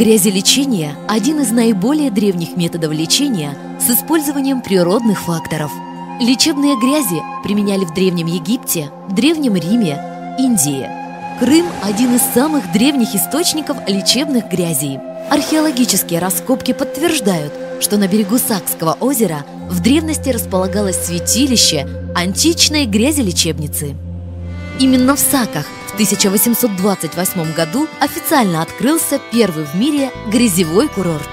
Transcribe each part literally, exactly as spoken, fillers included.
Грязелечение – один из наиболее древних методов лечения с использованием природных факторов. Лечебные грязи применяли в Древнем Египте, Древнем Риме, Индии. Крым – один из самых древних источников лечебных грязей. Археологические раскопки подтверждают, что на берегу Сакского озера в древности располагалось святилище античной грязелечебницы. Именно в Саках в тысяча восемьсот двадцать восьмом году официально открылся первый в мире грязевой курорт.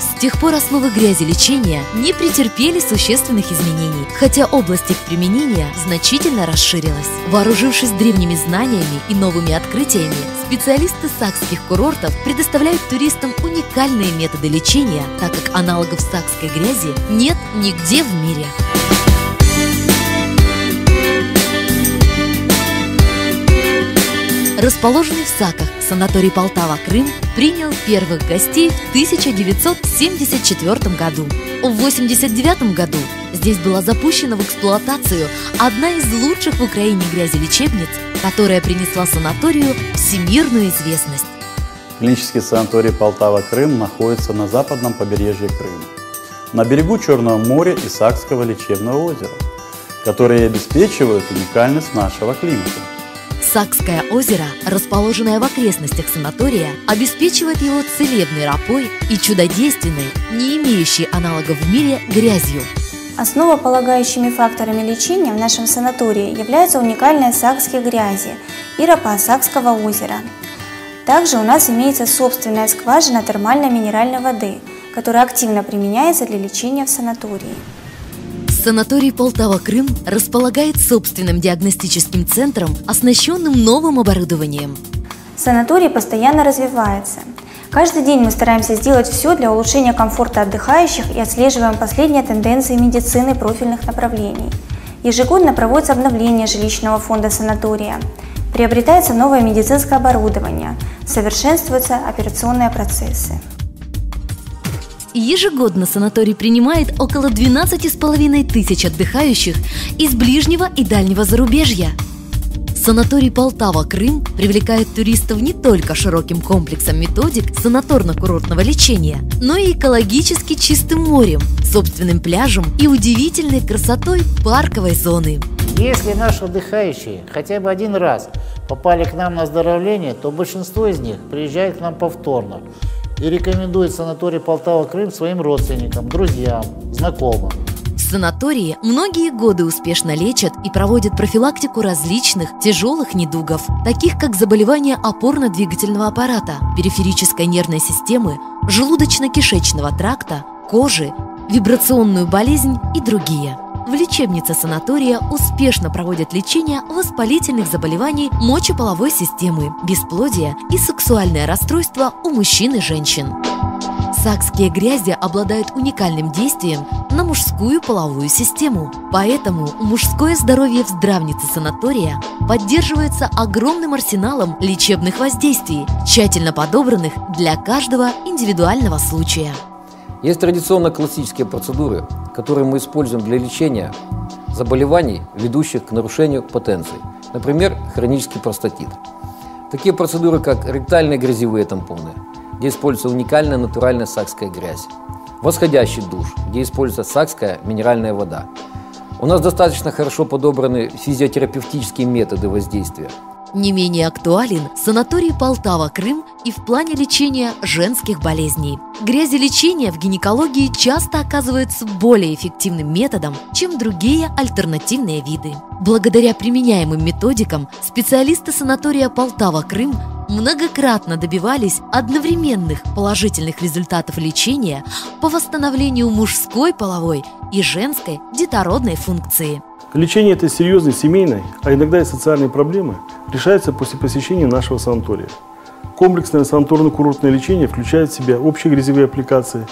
С тех пор основы грязелечения не претерпели существенных изменений, хотя область их применения значительно расширилась. Вооружившись древними знаниями и новыми открытиями, специалисты сакских курортов предоставляют туристам уникальные методы лечения, так как аналогов сакской грязи нет нигде в мире. Расположенный в Саках санаторий «Полтава-Крым» принял первых гостей в тысяча девятьсот семьдесят четвёртом году. В тысяча девятьсот восемьдесят девятом году здесь была запущена в эксплуатацию одна из лучших в Украине грязелечебниц, которая принесла санаторию всемирную известность. Клинический санаторий «Полтава-Крым» находится на западном побережье Крыма, на берегу Черного моря и Сакского лечебного озера, которые обеспечивают уникальность нашего климата. Сакское озеро, расположенное в окрестностях санатория, обеспечивает его целебной ропой и чудодейственной, не имеющей аналогов в мире, грязью. Основополагающими факторами лечения в нашем санатории являются уникальные сакские грязи и ропа Сакского озера. Также у нас имеется собственная скважина термальной минеральной воды, которая активно применяется для лечения в санатории. Санаторий «Полтава-Крым» располагает собственным диагностическим центром, оснащенным новым оборудованием. Санаторий постоянно развивается. Каждый день мы стараемся сделать все для улучшения комфорта отдыхающих и отслеживаем последние тенденции медицины профильных направлений. Ежегодно проводится обновление жилищного фонда санатория, приобретается новое медицинское оборудование, совершенствуются операционные процессы. Ежегодно санаторий принимает около двенадцати с половиной тысяч отдыхающих из ближнего и дальнего зарубежья. Санаторий «Полтава-Крым» привлекает туристов не только широким комплексом методик санаторно-курортного лечения, но и экологически чистым морем, собственным пляжем и удивительной красотой парковой зоны. Если наши отдыхающие хотя бы один раз попали к нам на оздоровление, то большинство из них приезжает к нам повторно и рекомендует санаторий «Полтава-Крым» своим родственникам, друзьям, знакомым. В санатории многие годы успешно лечат и проводят профилактику различных тяжелых недугов, таких как заболевания опорно-двигательного аппарата, периферической нервной системы, желудочно-кишечного тракта, кожи, вибрационную болезнь и другие. В лечебнице санатория успешно проводят лечение воспалительных заболеваний мочеполовой системы, бесплодия и сексуальное расстройство у мужчин и женщин. Сакские грязи обладают уникальным действием на мужскую половую систему, поэтому мужское здоровье в здравнице санатория поддерживается огромным арсеналом лечебных воздействий, тщательно подобранных для каждого индивидуального случая. Есть традиционно классические процедуры, которые мы используем для лечения заболеваний, ведущих к нарушению потенции. Например, хронический простатит. Такие процедуры, как ректальные грязевые тампоны, где используется уникальная натуральная сакская грязь. Восходящий душ, где используется сакская минеральная вода. У нас достаточно хорошо подобраны физиотерапевтические методы воздействия. Не менее актуален санаторий «Полтава-Крым» и в плане лечения женских болезней. Грязелечение в гинекологии часто оказывается более эффективным методом, чем другие альтернативные виды. Благодаря применяемым методикам специалисты санатория «Полтава-Крым» многократно добивались одновременных положительных результатов лечения по восстановлению мужской половой и женской детородной функции. Лечение этой серьезной семейной, а иногда и социальной проблемы решается после посещения нашего санатория. Комплексное санаторно-курортное лечение включает в себя общие грязевые аппликации,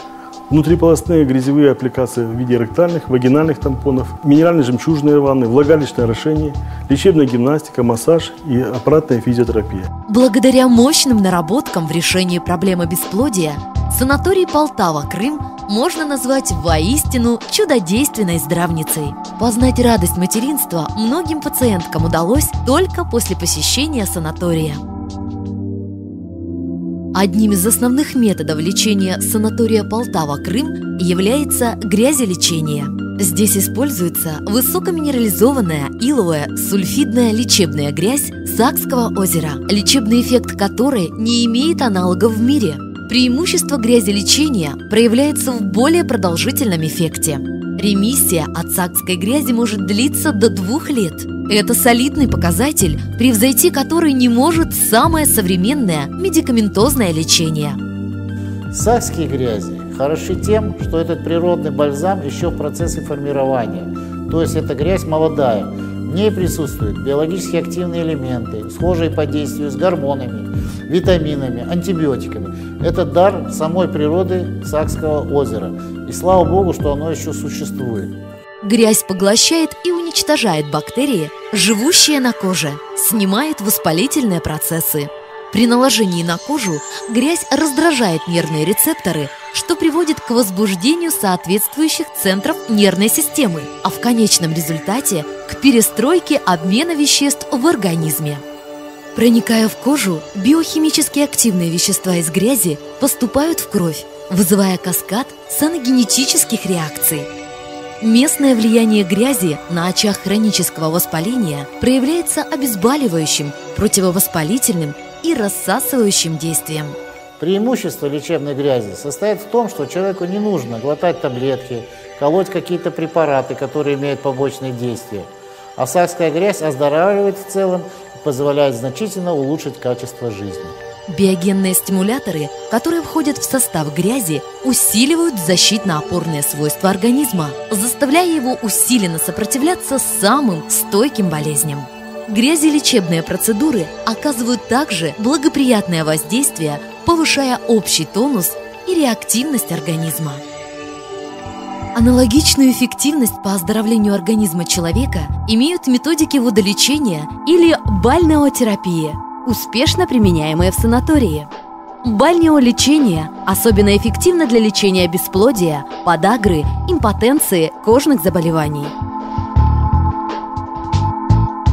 внутриполостные грязевые аппликации в виде ректальных, вагинальных тампонов, минерально-жемчужные ванны, влагалищное орошение, лечебная гимнастика, массаж и аппаратная физиотерапия. Благодаря мощным наработкам в решении проблемы бесплодия санаторий «Полтава-Крым» можно назвать воистину чудодейственной здравницей. Познать радость материнства многим пациенткам удалось только после посещения санатория. Одним из основных методов лечения санатория Полтава-Крым является грязелечение. Здесь используется высокоминерализованная иловая сульфидная лечебная грязь Сакского озера, лечебный эффект которой не имеет аналогов в мире. Преимущество грязелечения проявляется в более продолжительном эффекте. Ремиссия от сакской грязи может длиться до двух лет. Это солидный показатель, превзойти который не может самое современное медикаментозное лечение. Сакские грязи хороши тем, что этот природный бальзам еще в процессе формирования, то есть эта грязь молодая. В ней присутствуют биологически активные элементы, схожие по действию с гормонами, витаминами, антибиотиками. Это дар самой природы Сакского озера. И слава Богу, что оно еще существует. Грязь поглощает и уничтожает бактерии, живущие на коже, снимает воспалительные процессы. При наложении на кожу грязь раздражает нервные рецепторы, что приводит к возбуждению соответствующих центров нервной системы, а в конечном результате к перестройке обмена веществ в организме. Проникая в кожу, биохимически активные вещества из грязи поступают в кровь, вызывая каскад саногенетических реакций. Местное влияние грязи на очаг хронического воспаления проявляется обезболивающим, противовоспалительным и рассасывающим действием. Преимущество лечебной грязи состоит в том, что человеку не нужно глотать таблетки, колоть какие-то препараты, которые имеют побочные действия. А сакская грязь оздоравливает в целом и позволяет значительно улучшить качество жизни. Биогенные стимуляторы, которые входят в состав грязи, усиливают защитно-опорные свойства организма, заставляя его усиленно сопротивляться самым стойким болезням. Грязелечебные процедуры оказывают также благоприятное воздействие, повышая общий тонус и реактивность организма. Аналогичную эффективность по оздоровлению организма человека имеют методики водолечения или бальнеотерапии, успешно применяемые в санатории. Бальнеолечение особенно эффективно для лечения бесплодия, подагры, импотенции, кожных заболеваний.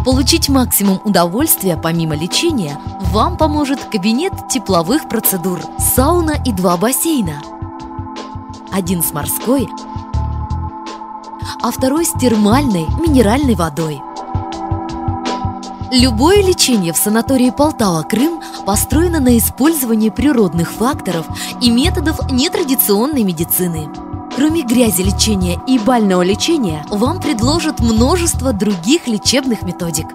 Получить максимум удовольствия помимо лечения вам поможет кабинет тепловых процедур, сауна и два бассейна. Один с морской, а второй с термальной минеральной водой. Любое лечение в санатории Полтава-Крым построено на использовании природных факторов и методов нетрадиционной медицины. Кроме грязелечения и бального лечения, вам предложат множество других лечебных методик.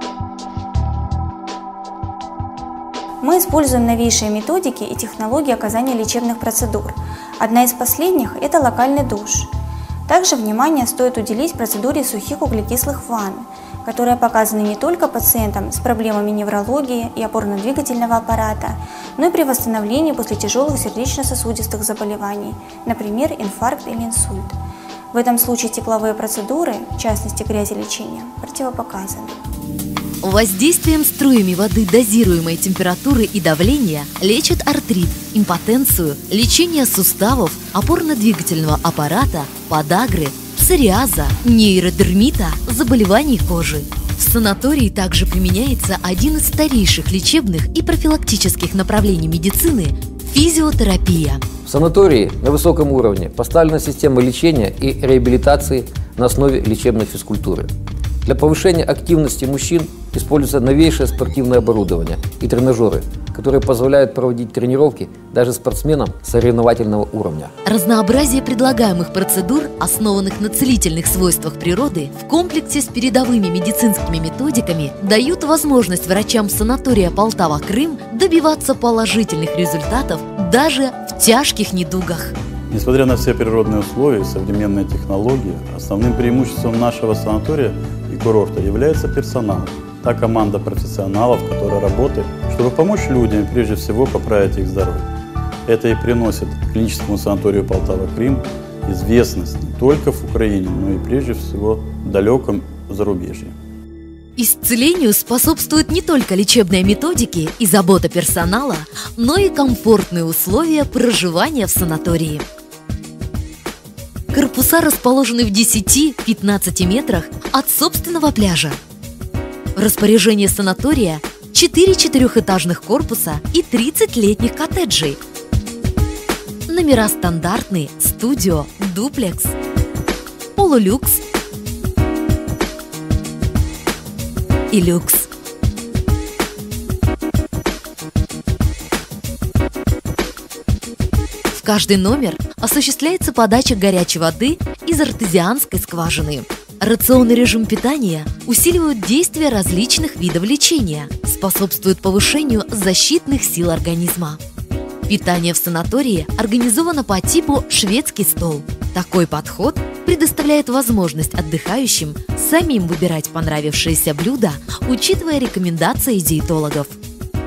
Мы используем новейшие методики и технологии оказания лечебных процедур. Одна из последних – это локальный душ. Также внимание стоит уделить процедуре сухих углекислых ванн, которые показаны не только пациентам с проблемами неврологии и опорно-двигательного аппарата, но и при восстановлении после тяжелых сердечно-сосудистых заболеваний, например, инфаркт или инсульт. В этом случае тепловые процедуры, в частности грязелечение, противопоказаны. Воздействием струями воды дозируемой температуры и давления лечат артрит, импотенцию, лечение суставов, опорно-двигательного аппарата, подагры, псориаза, нейродермита, заболеваний кожи. В санатории также применяется один из старейших лечебных и профилактических направлений медицины – физиотерапия. В санатории на высоком уровне поставлена система лечения и реабилитации на основе лечебной физкультуры. Для повышения активности мужчин используется новейшее спортивное оборудование и тренажеры, которые позволяют проводить тренировки даже спортсменам соревновательного уровня. Разнообразие предлагаемых процедур, основанных на целительных свойствах природы, в комплексе с передовыми медицинскими методиками дают возможность врачам санатория Полтава-Крым добиваться положительных результатов даже в тяжких недугах. Несмотря на все природные условия и современные технологии, основным преимуществом нашего санатория и курорта является персонал. Та команда профессионалов, которая работает, чтобы помочь людям, прежде всего поправить их здоровье. Это и приносит клиническому санаторию Полтава-Крым известность не только в Украине, но и прежде всего в далеком зарубежье. Исцелению способствуют не только лечебные методики и забота персонала, но и комфортные условия проживания в санатории. Корпуса расположены в десяти-пятнадцати метрах от собственного пляжа. В распоряжении санатория четыре четырехэтажных корпуса и тридцать летних коттеджей. Номера стандартные, студио, дуплекс, полулюкс и люкс. В каждый номер осуществляется подача горячей воды из артезианской скважины. Рационный режим питания усиливает действие различных видов лечения, способствует повышению защитных сил организма. Питание в санатории организовано по типу «шведский стол». Такой подход предоставляет возможность отдыхающим самим выбирать понравившиеся блюда, учитывая рекомендации диетологов.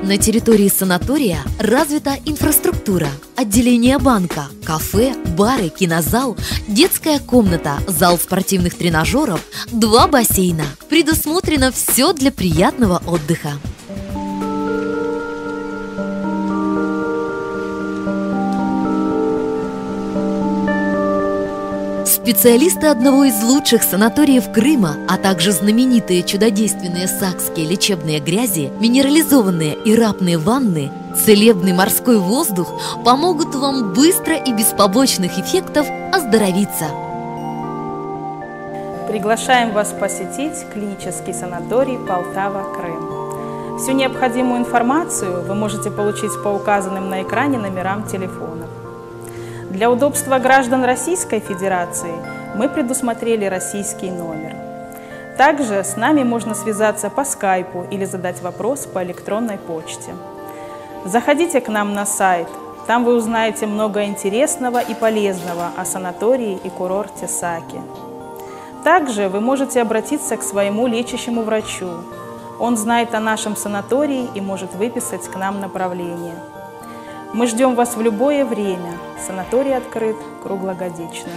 На территории санатория развита инфраструктура, отделение банка, кафе, бары, кинозал, детская комната, зал спортивных тренажеров, два бассейна. Предусмотрено все для приятного отдыха. Специалисты одного из лучших санаториев Крыма, а также знаменитые чудодейственные сакские лечебные грязи, минерализованные и рапные ванны, целебный морской воздух помогут вам быстро и без побочных эффектов оздоровиться. Приглашаем вас посетить клинический санаторий Полтава-Крым. Всю необходимую информацию вы можете получить по указанным на экране номерам телефонов. Для удобства граждан Российской Федерации мы предусмотрели российский номер. Также с нами можно связаться по скайпу или задать вопрос по электронной почте. Заходите к нам на сайт, там вы узнаете много интересного и полезного о санатории и курорте Саки. Также вы можете обратиться к своему лечащему врачу. Он знает о нашем санатории и может выписать к нам направление. Мы ждем вас в любое время. Санаторий открыт круглогодично.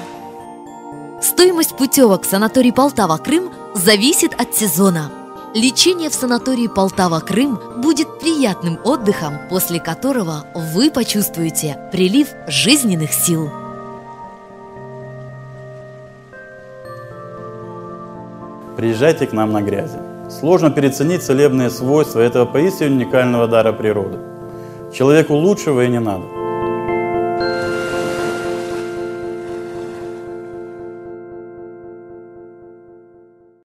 Стоимость путевок в санаторий Полтава-Крым зависит от сезона. Лечение в санатории Полтава-Крым будет приятным отдыхом, после которого вы почувствуете прилив жизненных сил. Приезжайте к нам на грязи. Сложно переоценить целебные свойства этого поистине уникального дара природы. Человеку лучшего и не надо.